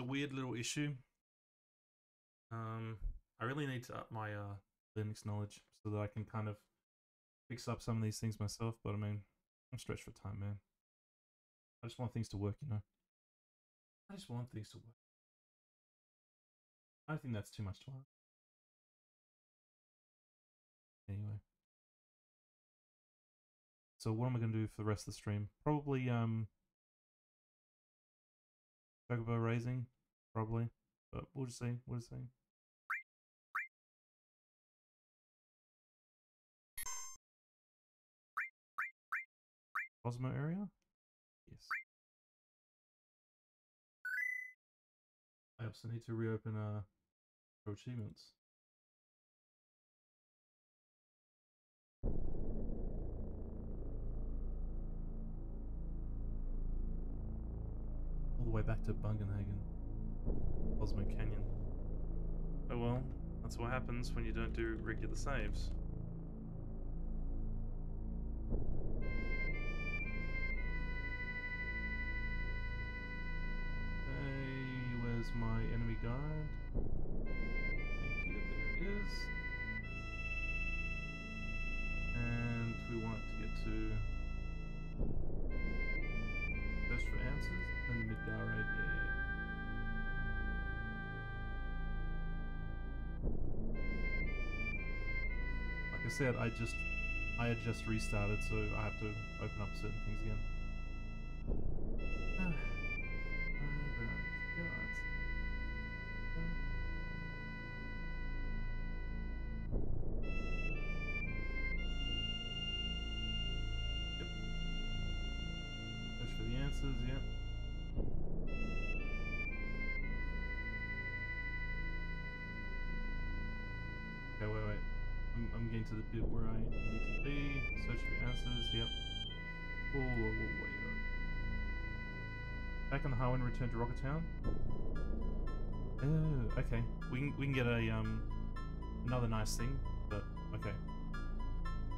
It's a weird little issue. I really need to up my Linux knowledge so that I can kind of fix up some of these things myself, but I mean, I'm stretched for time, man. I just want things to work, you know? I just want things to work. I don't think that's too much to ask. Anyway. So what am I going to do for the rest of the stream? Probably, Jagobo Raising, probably. But we'll just see, we'll just see. Cosmo area? Yes. I also need to reopen achievements. All the way back to Bugenhagen. Cosmo Canyon. Oh well, that's what happens when you don't do regular saves. My enemy guide. Thank you, there it is. And we want it to get to search for answers and the Midgar raid. Yeah. Like I said, I had just restarted, so I have to open up certain things again. To the bit where I need to be, search for answers, yep. Oh, way up. Back on the highway and return to Rocket Town. Oh, okay. We can get a another nice thing, but okay.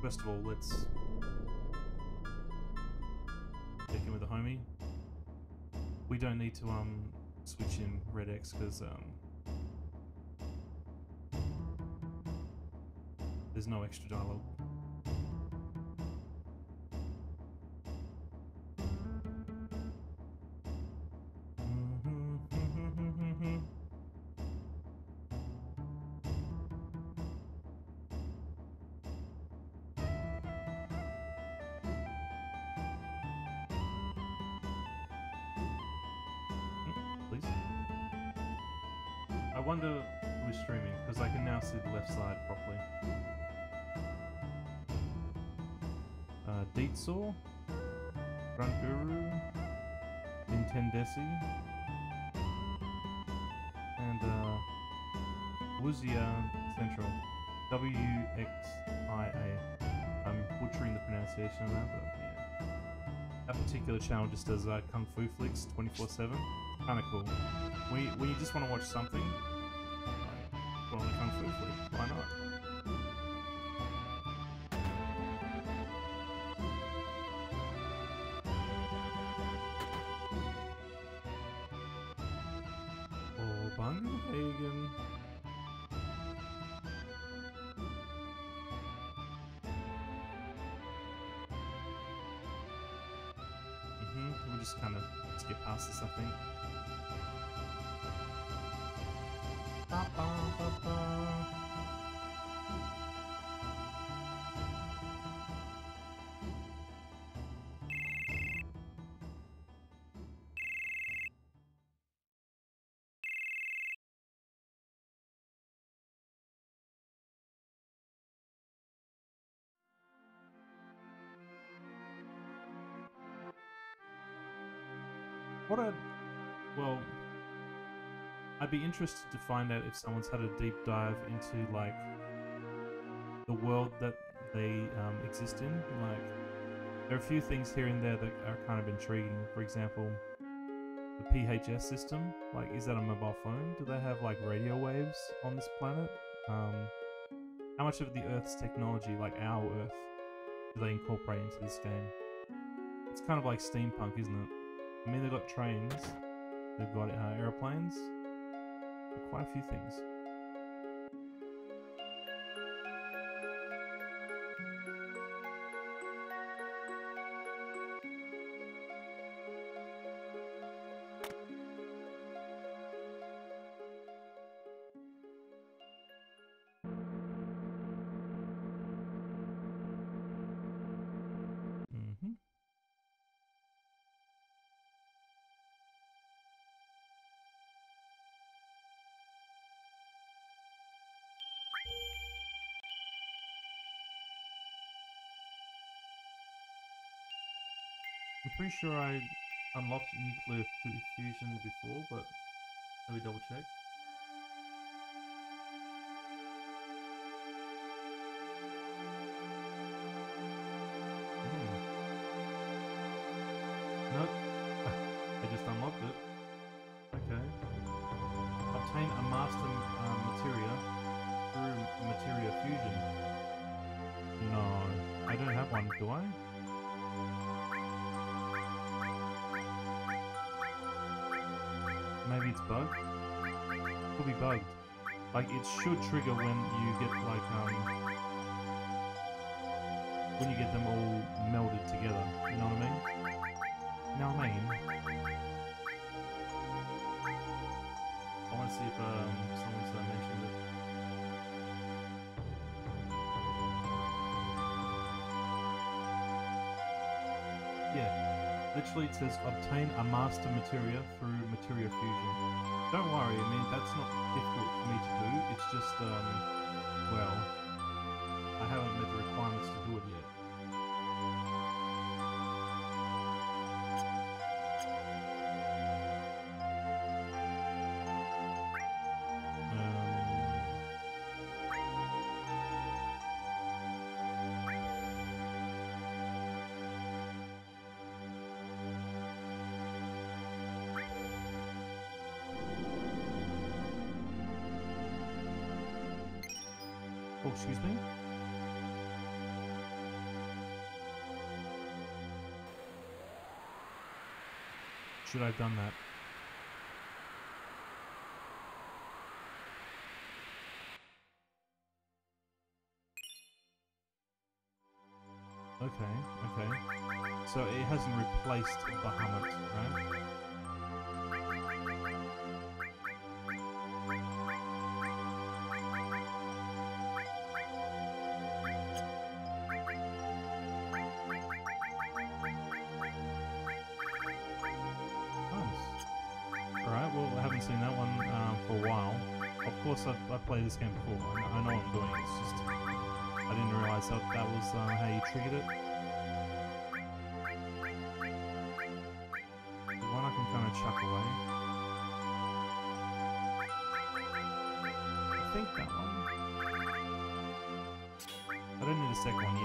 First of all, let's check in with the homie. We don't need to switch in Red X because there's no extra dialogue. Please. I wonder who's streaming because I can now see the left side properly. Beatsaw, Ran Guru, Intendesi, and Wuxia Central, WXIA. I'm butchering the pronunciation of that, but yeah. That particular channel just does Kung Fu Flicks 24/7. Kinda cool. When you just want to watch something, put on the Kung Fu Flick. Why not? We'll just kind of skip past or something. Ba, ba, ba, ba. I'd be interested to find out if someone's had a deep dive into like the world that they exist in. Like there are a few things here and there that are kind of intriguing. For example, the PHS system. Like, is that a mobile phone? Do they have like radio waves on this planet? How much of the Earth's technology, like our Earth, do they incorporate into this game? It's kind of like steampunk, isn't it? I mean, they've got trains. They've got airplanes. Quite a few things. Pretty sure I unlocked nuclear fusion before, but let me double check. Nope, I just unlocked it. Okay. Obtain a master materia through materia fusion. No, I don't have one, do I? Maybe it's bugged? Could be bugged. Like, it should trigger when you get, like, when you get them all melded together. You know what I mean? Now I mean, I want to see if, someone's mentioned it. Yeah. Literally it says, obtain a master materia through material fusion. Don't worry, I mean, that's not difficult for me to do, it's just, well, I haven't met the requirements to do it yet. Excuse me? Should I have done that? Okay, okay. So it hasn't replaced Bahamut, right? I played this game before, I know what I'm doing, it's just, I didn't realise that that was how you triggered it. The one I can kind of chuck away. I think that one. I don't need a second one yet.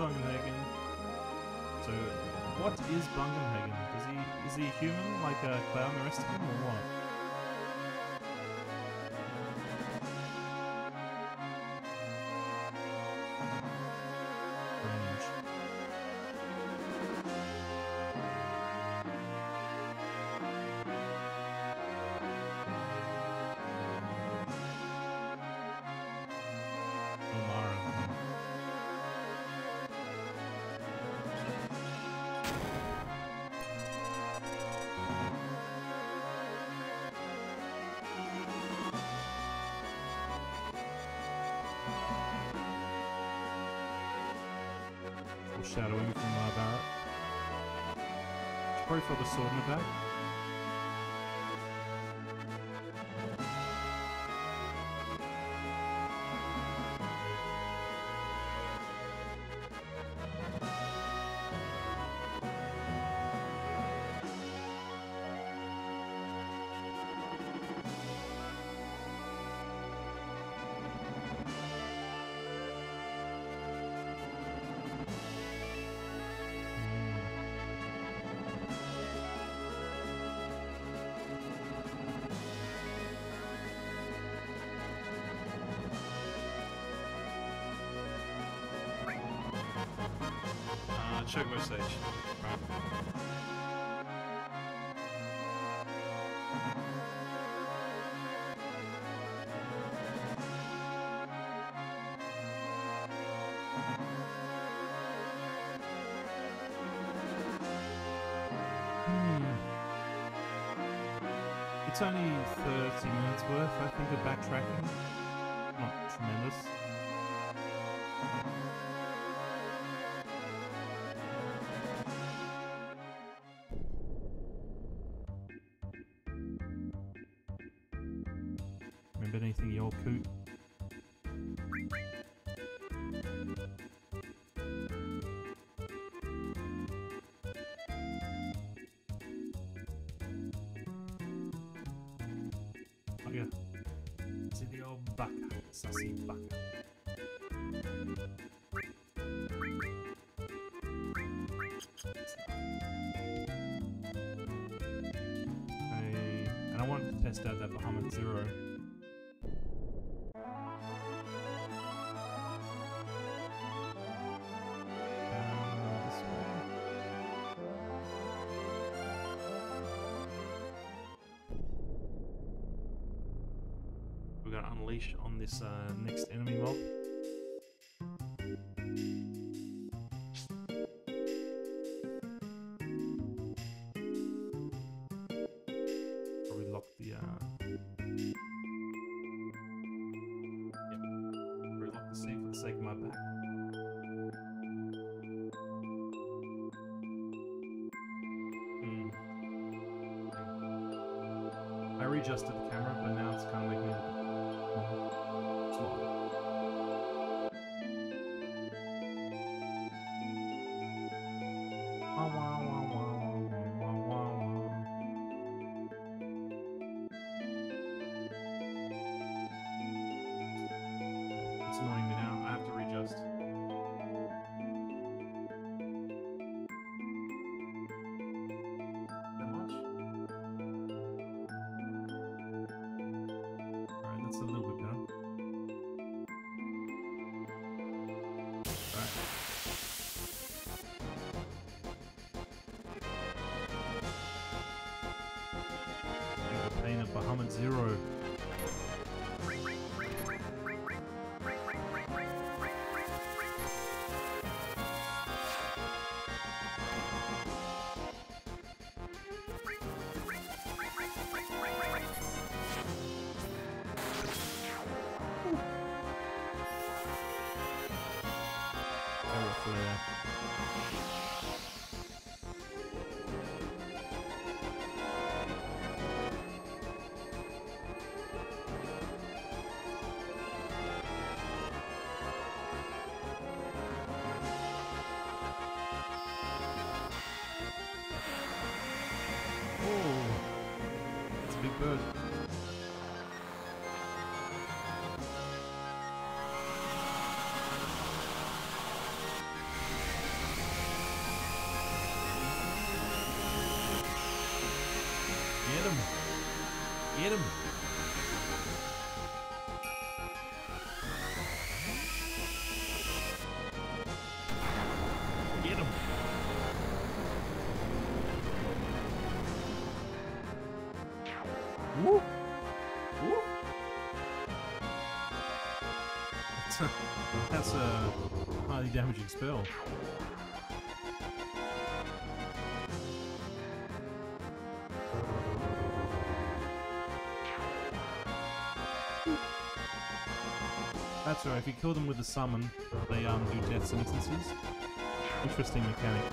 So. Bugenhagen. So, what is Bugenhagen? Is he human, like a clown the rest of him, or what? Shadowing from Barrett. probably throw the sword in the back. Chocobo Sage. Right. It's only 30 minutes worth, I think, of backtracking. Not tremendous. Coop. Okay. See the old buck, sassy buck. Hey, and I wanted to test out that Bahamut Zero. On this next enemy mob. Probably lock the yep. Probably lock the seat for the sake of my back. I readjusted the camera, but now it's kind of like me. Bahamut Zero. Get him! Get him! Woo! Woo! That's a highly damaging spell. That's right, if you kill them with a summon, they do death sentences. Interesting mechanic.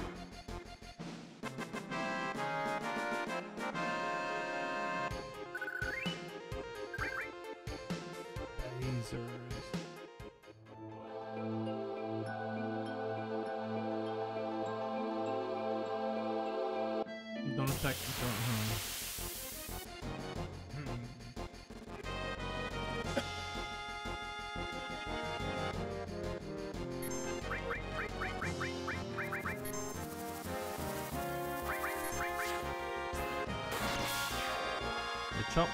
lasers. Don't attack the front, Good chop.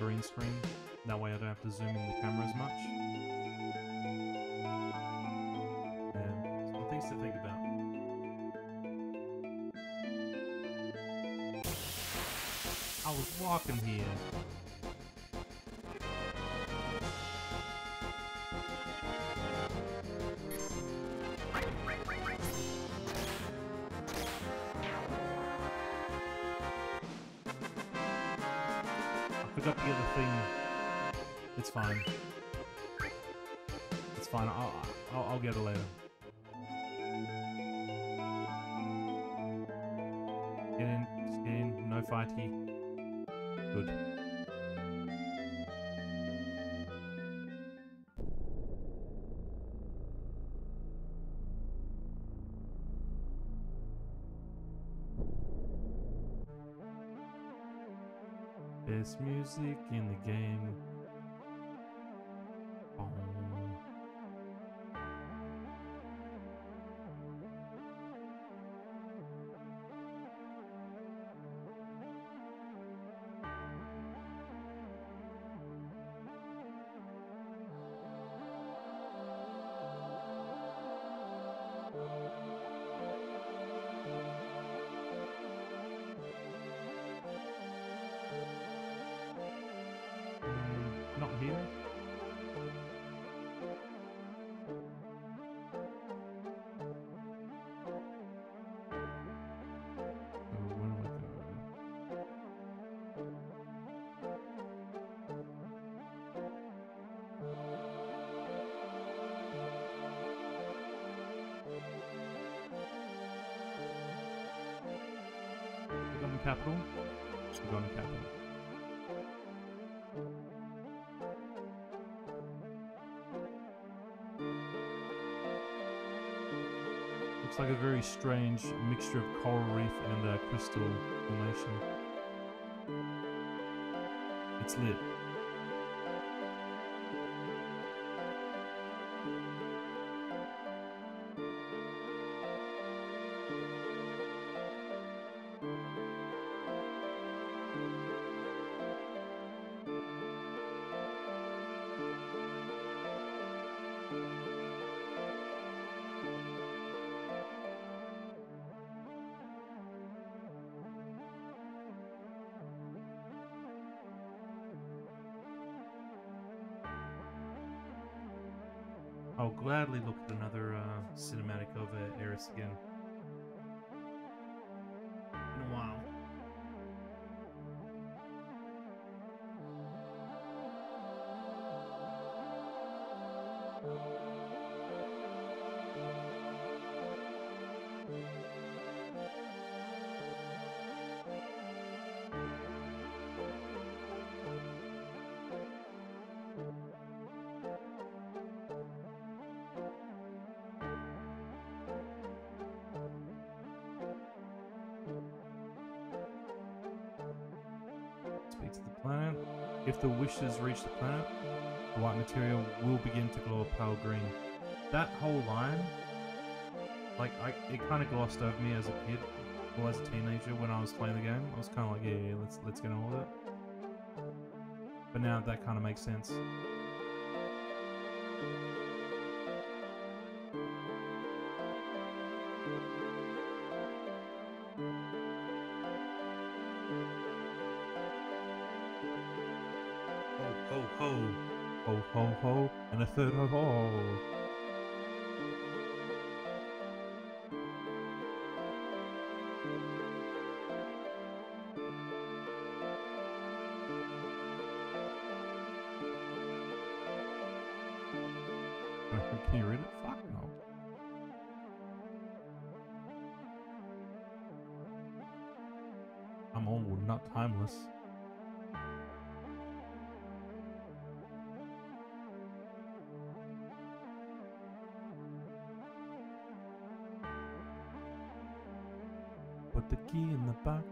Green screen, that way I don't have to zoom in the camera as much. And some things to think about. I was walking here. Got the other thing. It's fine. It's fine. I'll get it later. Get in. Just get in. No fighty. Good. Best music in the game. Oh. Capital. We're going to capital. Looks like a very strange mixture of coral reef and crystal formation. It's lit. I'll gladly look at another cinematic of Aeris again. In a while. If the wishes reach the planet, the white material will begin to glow a pale green. That whole line, like, it kind of glossed over me as a kid, or as a teenager when I was playing the game. I was kind of like, yeah, let's get on with it. But now that kind of makes sense. Ho, ho, ho, and a third ho, ho. Can you read it? Fuck no. I'm old, not timeless. Put the key in the box.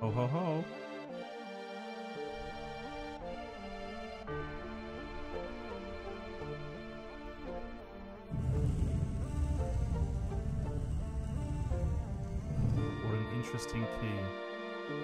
Ho ho ho. What an interesting key.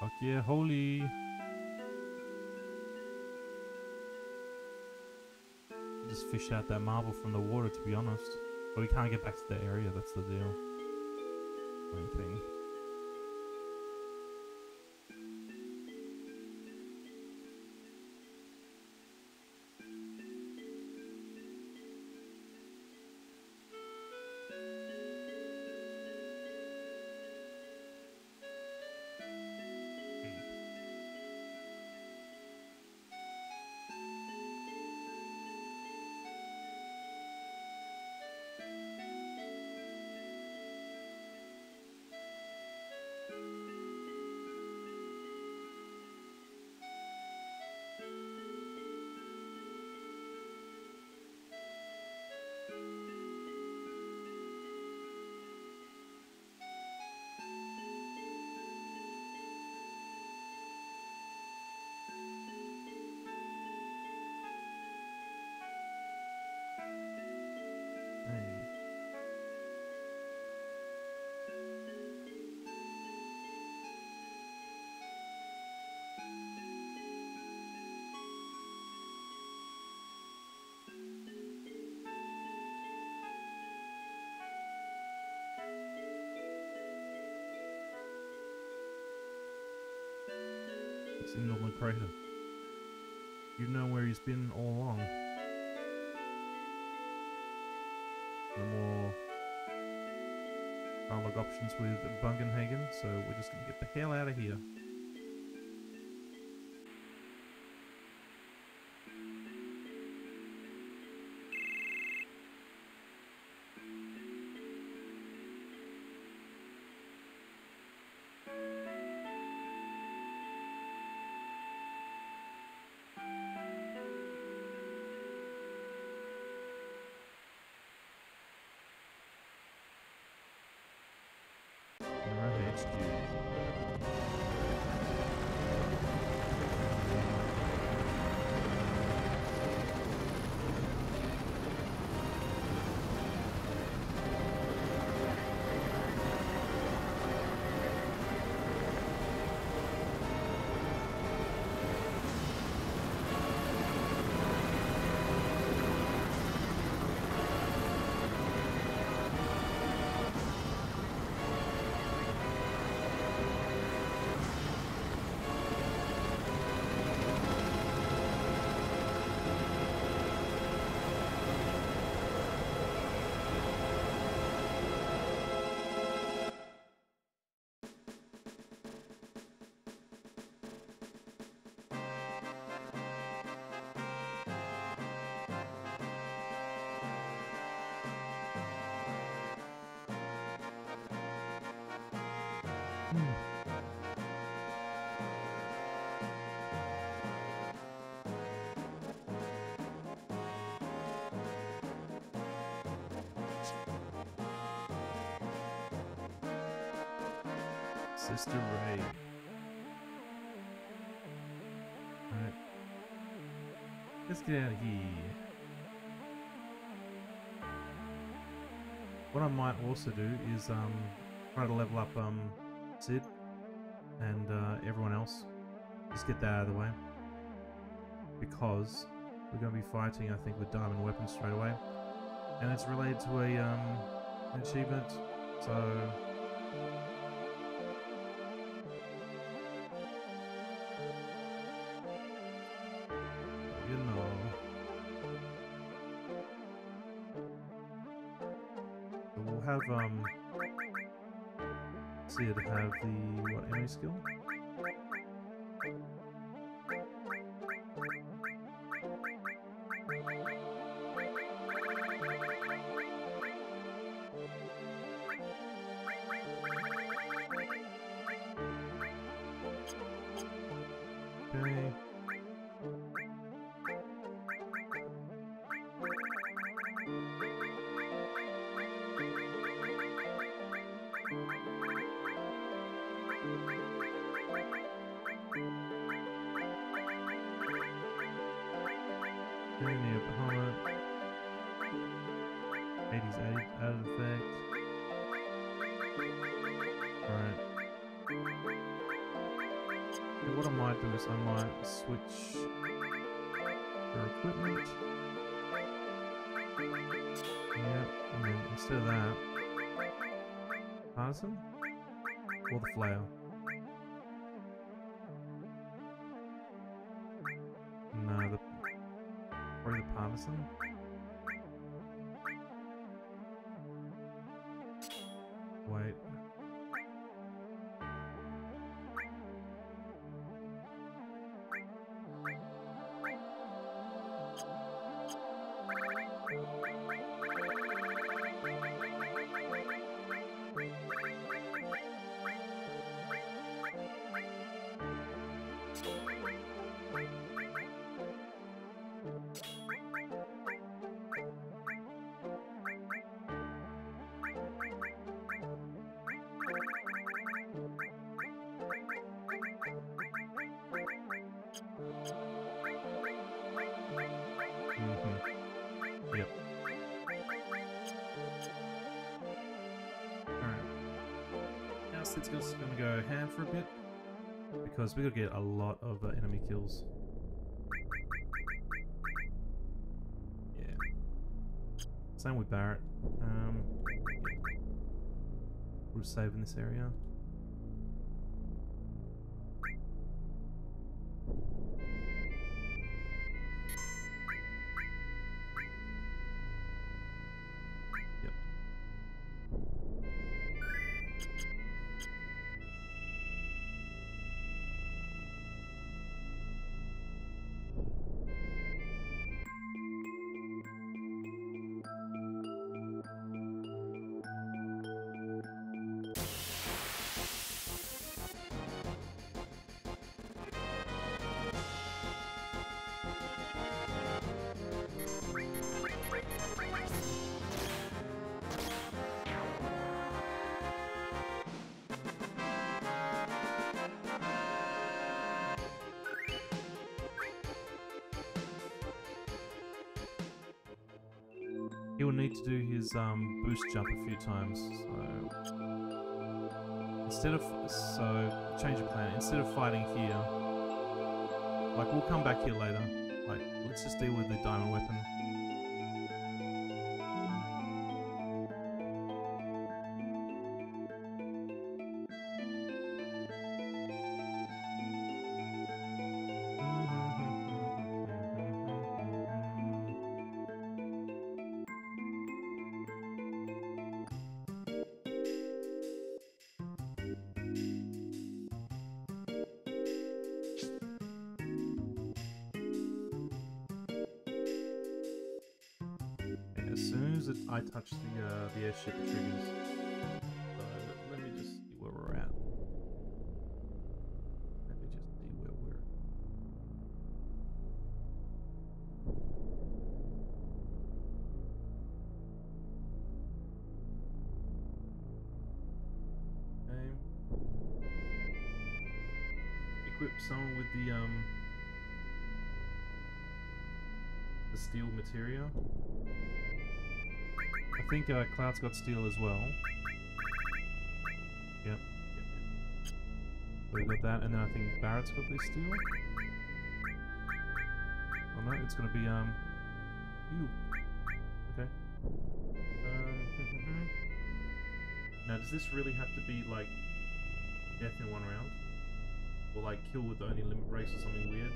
Fuck yeah, holy. I just fished out that marble from the water, to be honest. But we can't get back to the area, that's the deal. Main thing. It's in Northern Crater. You know where he's been all along. No more dialogue options with Bugenhagen, so we're just gonna get the hell out of here. Sister Ray. Alright. Let's get out of here. What I might also do is try to level up Cid and everyone else. Just get that out of the way. Because we're going to be fighting, I think, with diamond weapons straight away. And it's related to a an achievement, so... Cid have the what enemy skill? I might switch for equipment. Yeah, I mean, instead of that, partisan or the flail? No, probably the partisan. Wait. It's just going to go ham for a bit, because we're going to get a lot of enemy kills. Yeah. Same with Barrett. We're saving this area. He will need to do his boost jump a few times, so change of plan. Instead of fighting here, like we'll come back here later. Like let's just deal with the diamond weapon. I touch the airship triggers. So let me just see where we're at. equip someone with the steel material. I think Cloud's got steel as well. Yep. So we got that, and then I think Barrett's got this steel. Oh no, it's gonna be ew. Okay. Now, does this really have to be like death in one round? Or like kill with the only limit race or something weird?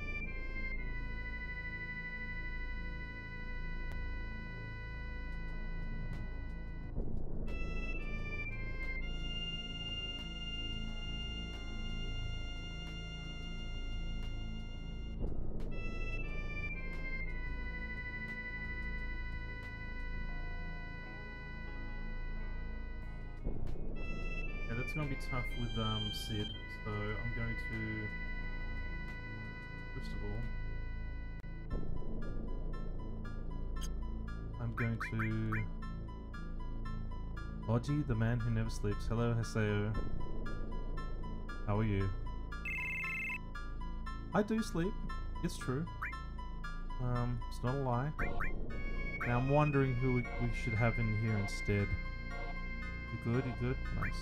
Gonna be tough with Cid, so I'm going to first of all I'm going to Oji, the man who never sleeps. Hello Haseo, how are you? I do sleep, it's true. It's not a lie. Now I'm wondering who we should have in here instead. You good? You good? Nice.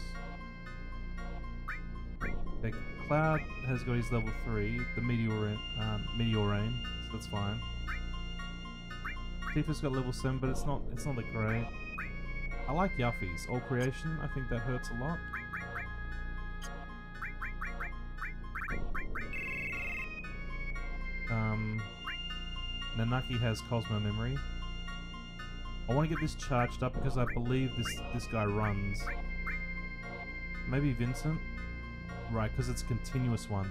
Okay, Cloud has got his level 3, the Meteor Rain, so that's fine. Tifa's got level 7, but it's not that great. I like Yuffie's all creation. I think that hurts a lot. Nanaki has Cosmo Memory. I want to get this charged up because I believe this guy runs. Maybe Vincent. Right, because it's a continuous one.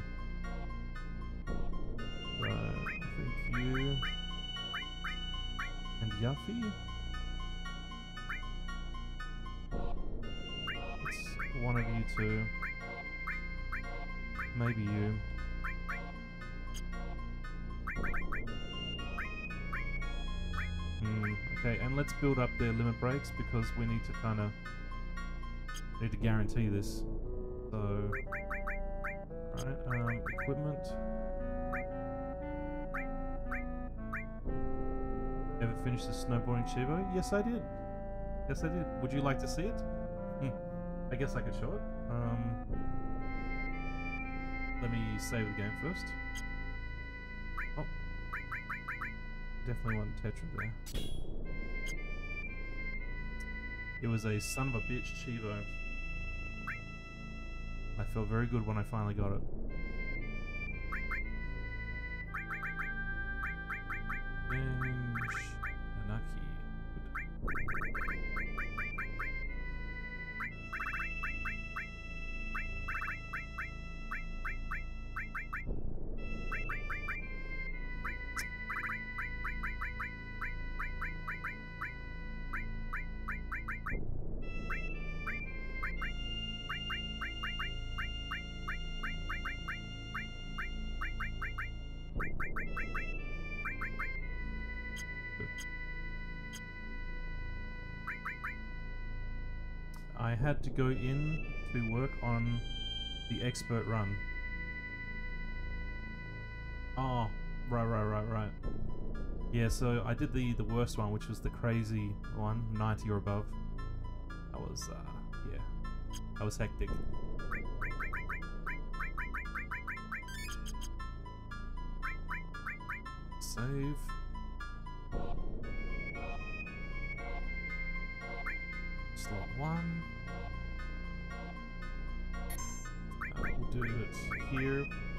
So, I think you... and Yuffie? It's one of you two. Maybe you. Okay, and let's build up their limit breaks because we need to kind of... need to guarantee this. So... right, equipment. Ever finished the snowboarding Chibo? Yes, I did. Yes, I did. Would you like to see it? I guess I could show it. Let me save the game first. Oh. Definitely want Tetra there. It was a son of a bitch Chibo. I felt very good when I finally got it. Nanaki. Had to go in to work on the expert run. Oh, right. Yeah, so I did the worst one, which was the crazy one, 90 or above. That was, yeah, that was hectic. Save. Slot 1. We'll do it here.